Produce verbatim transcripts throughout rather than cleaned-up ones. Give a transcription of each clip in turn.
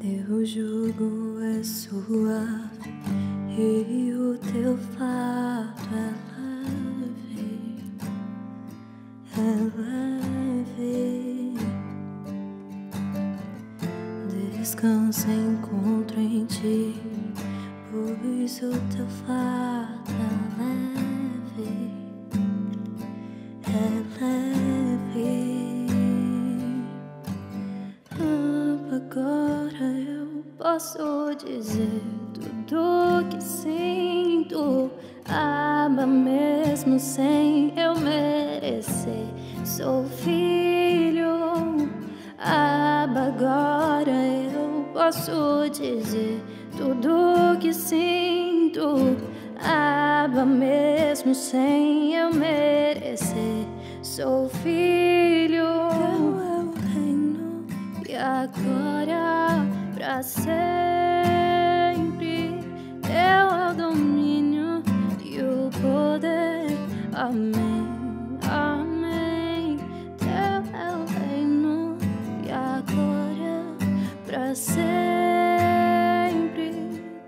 Teu jugo é suave e o teu fardo é leve, é leve. Descansa, encontro em ti, pois o teu fardo é leve, é leve. Ah, agora eu posso dizer tudo que sinto. Ama mesmo sem eu merecer. Sou filho. Aba, agora eu posso dizer tudo que sinto. Aba, mesmo sem eu merecer. Sou filho. Teu é o reino, e agora pra sempre. Teu é o domínio e o poder. Amém, amém. Teu é o reino, e agora pra sempre.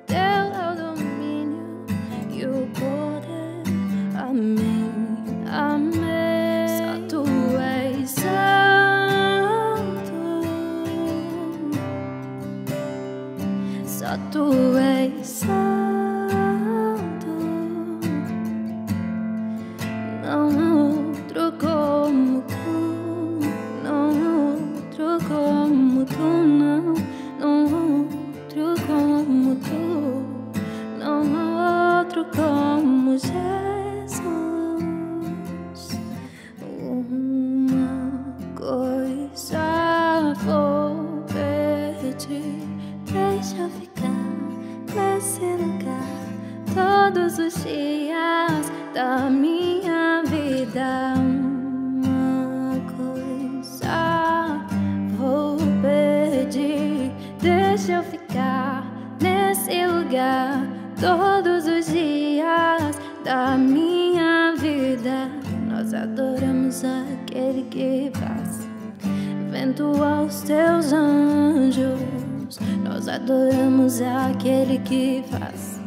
Teu é o domínio e o poder. Amém, amém. Só tu és santo, só tu és santo. Deixa ficar nesse lugar todos os dias da minha vida. Uma coisa vou pedir, deixa eu ficar nesse lugar todos os dias da minha vida. Nós adoramos aquele que passa, vento aos teus anjos. Nós adoramos aquele que faz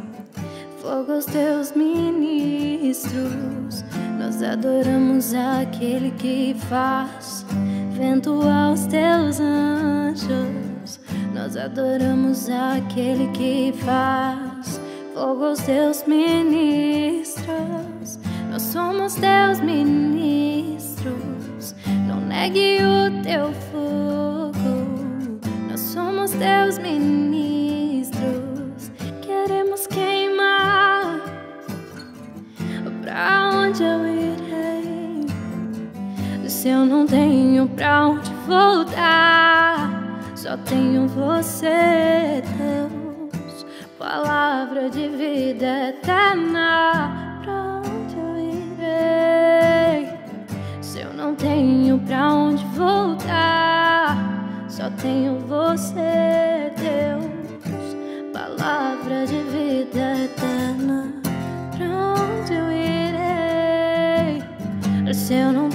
fogo aos teus ministros. Nós adoramos aquele que faz vento aos teus anjos. Nós adoramos aquele que faz fogo aos teus ministros. Nós somos teus ministros. Não negue o teu fogo. Somos teus ministros, queremos queimar. Pra onde eu irei se eu não tenho pra onde voltar? Só tenho você, Deus, palavra de vida eterna. Pra onde eu irei se eu não tenho pra onde voltar? Só tenho você, Deus, palavra de vida eterna. Pra onde eu irei se eu não